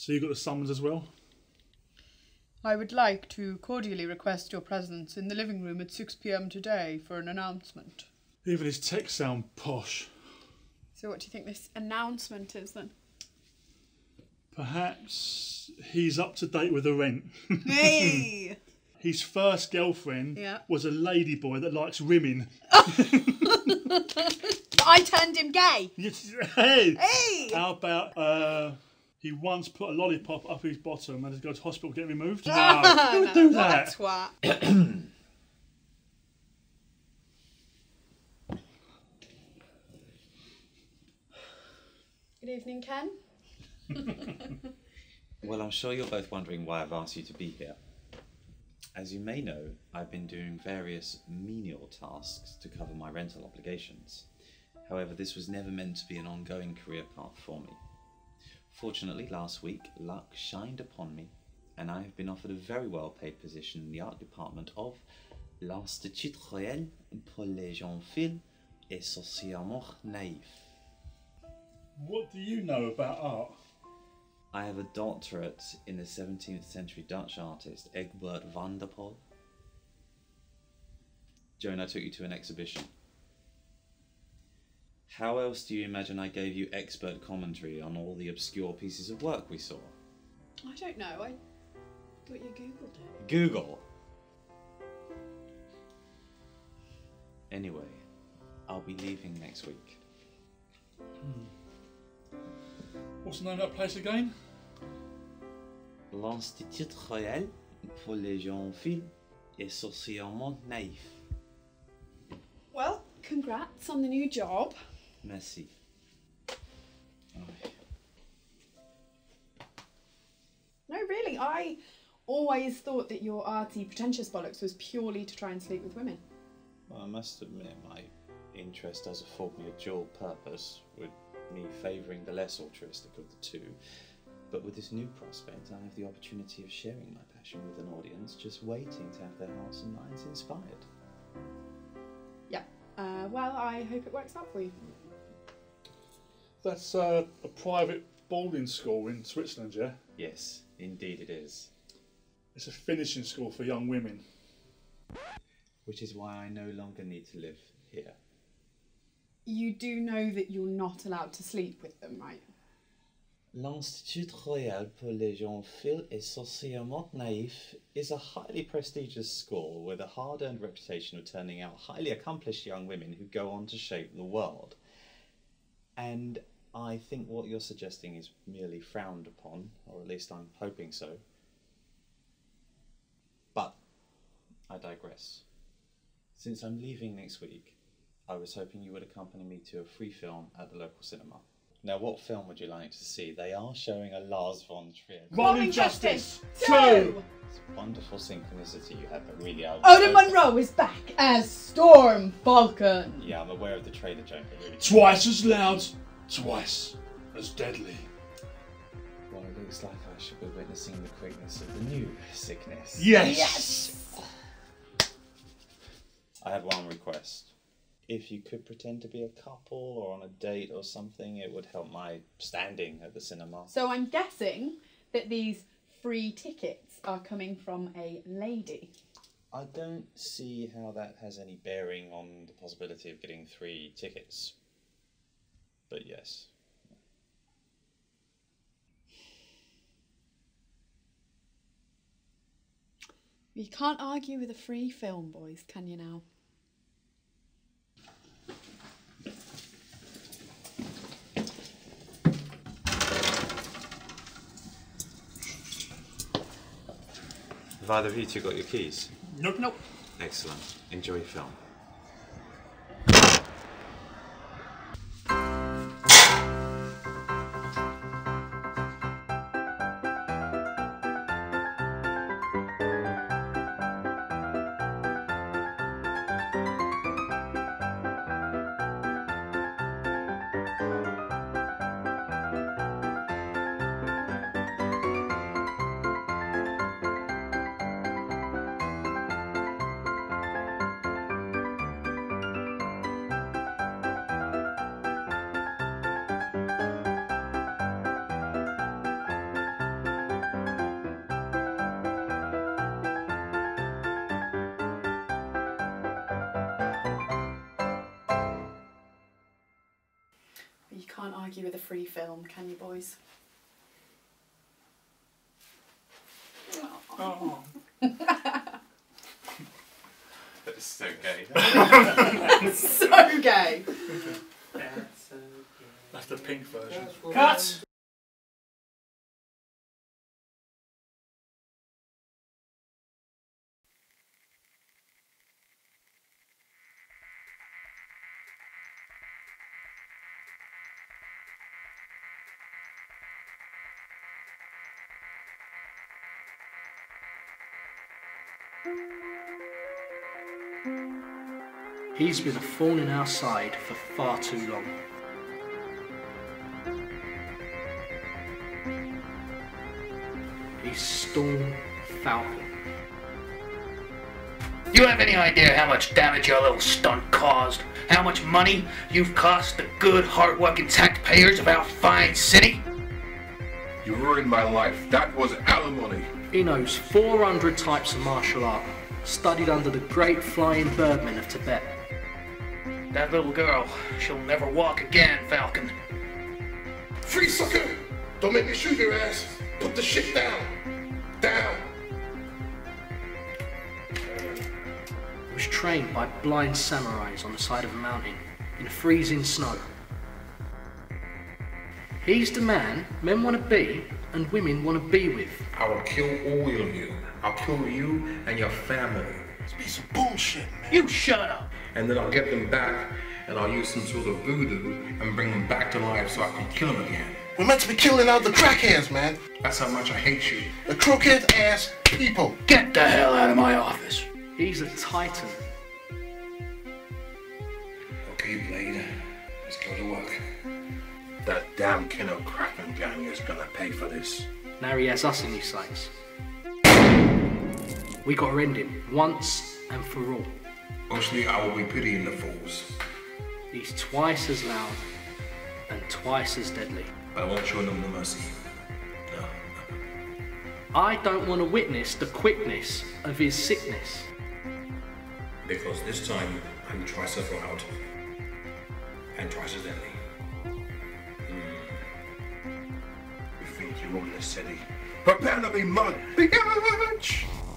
So you got the summons as well? I would like to cordially request your presence in the living room at 6 p.m. today for an announcement. Even his text sounds posh. So what do you think this announcement is then? Perhaps he's up to date with the rent. Hey! His first girlfriend was a ladyboy that likes women. I turned him gay. Hey! Hey! How about... he once put a lollipop up his bottom and had to go to hospital to get removed. No, who would do that? What a twat. Good evening, Ken. Well, I'm sure you're both wondering why I've asked you to be here. As you may know, I've been doing various menial tasks to cover my rental obligations. However, this was never meant to be an ongoing career path for me. Fortunately, last week, luck shined upon me, and I have been offered a very well-paid position in the art department of l'Institut Royal pour les Jeunes Filles et Socialement Naïfs. What do you know about art? I have a doctorate in the 17th century Dutch artist Egbert van der Poel. Joan, I took you to an exhibition. How else do you imagine I gave you expert commentary on all the obscure pieces of work we saw? I don't know. I thought you Googled it. Google? Anyway, I'll be leaving next week. What's the name of that place again? L'Institut Royal pour les Jeunes Filles et Socialement Naïfs. Well, congrats on the new job. Merci. Oh. No, really, I always thought that your arty, pretentious bollocks was purely to try and sleep with women. Well, I must admit, my interest does afford me a dual purpose, with me favouring the less altruistic of the two. But with this new prospect, I have the opportunity of sharing my passion with an audience just waiting to have their hearts and minds inspired. Yeah. Well, I hope it works out for you. That's a private boarding school in Switzerland, yeah? Yes, indeed it is. It's a finishing school for young women. Which is why I no longer need to live here. You do know that you're not allowed to sleep with them, right? L'Institut Royal pour les Jeunes Filles et Socialement Naïfs is a highly prestigious school with a hard-earned reputation of turning out highly accomplished young women who go on to shape the world. And I think what you're suggesting is merely frowned upon, or at least I'm hoping so. But I digress. Since I'm leaving next week, I was hoping you would accompany me to a free film at the local cinema. Now, what film would you like to see? They are showing a Lars von Trier. One Injustice 2! It's a wonderful synchronicity you have, but really I... Oda Monroe is back as Storm Falcon! Yeah, I'm aware of the trailer joke. Really twice as loud, twice as deadly. Well, it looks like I should be witnessing the quickness of the new sickness. Yes! Yes! I have one request. If you could pretend to be a couple or on a date or something, it would help my standing at the cinema. So I'm guessing that these free tickets are coming from a lady. I don't see how that has any bearing on the possibility of getting 3 tickets. But yes. You can't argue with a free film, boys, can you now? Have either of you two got your keys? Nope. Nope. Excellent. Enjoy your film. argue with a free film, can you, boys? Oh. That's so gay. That's so gay. That's the pink version. Cut! He's been a thorn in our side for far too long. He's Storm Falcon. Do you have any idea how much damage your little stunt caused? How much money you've cost the good, hard-working taxpayers of our fine city? You ruined my life. That was alimony. He knows 400 types of martial art, studied under the great flying birdmen of Tibet. That little girl, she'll never walk again, Falcon. Free sucker! Don't make me shoot your ass! Put the shit down! Down! He was trained by blind samurais on the side of a mountain, in freezing snow. He's the man men want to be and women want to be with. I will kill all of you. I'll kill you and your family. It's a piece of bullshit, man. You shut up! And then I'll get them back and I'll use some sort of voodoo and bring them back to life so I can kill them again. We're meant to be killing out the crackheads, man. That's how much I hate you. The crooked ass people. Get the hell out of my office. He's a titan. Okay, Blade. Let's go to work. That damn Keno Kraken gang is gonna pay for this. Now he has us in his sights. We gotta end him, once and for all. Mostly I will be pitying the fools. He's twice as loud and twice as deadly. I won't show them the mercy. No, no. I don't want to witness the quickness of his sickness. Because this time I'm twice as loud and twice as deadly. You own this city. Prepare to be mugged! Be mugged!